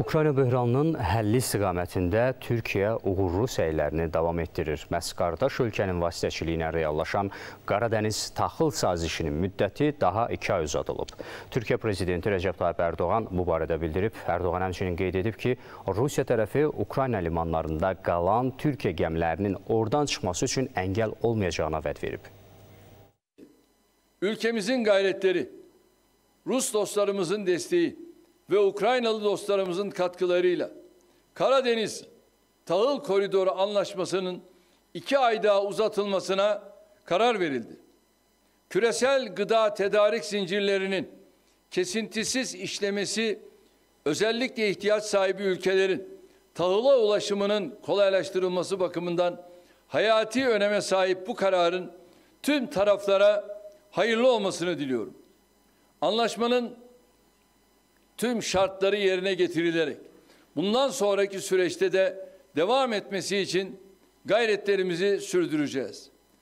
Ukrayna böhranının həlli istiqamətində Türkiyə uğurlu səylərini davam etdirir. Məhz qardaş ölkənin vasitəçiliyinə reallaşan Qaradəniz taxıl sazişinin müddəti daha 2 ay uzadılıb. Türkiyə Prezidenti Recep Tayyip Erdoğan bu barədə bildirib. Erdoğan həmçinin qeyd edib ki, Rusiya tərəfi Ukrayna limanlarında qalan Türkiyə gəmilərinin oradan çıxması üçün əngəl olmayacağına vəd verib. Ülkemizin gayretleri, Rus dostlarımızın desteği ve Ukraynalı dostlarımızın katkılarıyla Karadeniz Tahıl Koridoru Anlaşması'nın 2 ay daha uzatılmasına karar verildi. Küresel gıda tedarik zincirlerinin kesintisiz işlemesi, özellikle ihtiyaç sahibi ülkelerin tahıla ulaşımının kolaylaştırılması bakımından hayati öneme sahip bu kararın tüm taraflara hayırlı olmasını diliyorum. Anlaşmanın tüm şartları yerine getirilerek bundan sonraki süreçte de devam etmesi için gayretlerimizi sürdüreceğiz.